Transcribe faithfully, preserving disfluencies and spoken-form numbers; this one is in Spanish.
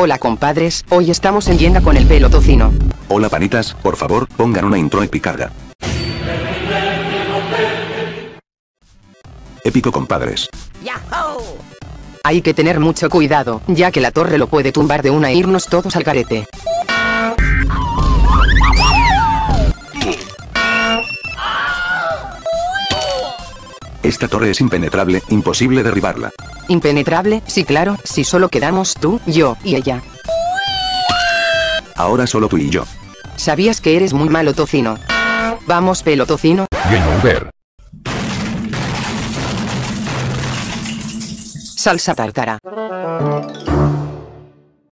Hola compadres, hoy estamos en Jenga con el pelo tocino. Hola panitas, por favor, pongan una intro epicarga. Épico compadres. Yahoo. Hay que tener mucho cuidado, ya que la torre lo puede tumbar de una e irnos todos al garete. Esta torre es impenetrable, imposible derribarla. ¿Impenetrable? Sí claro, si solo quedamos tú, yo y ella. Ahora solo tú y yo. ¿Sabías que eres muy malo tocino? Vamos pelo tocino. Game over. Salsa tártara.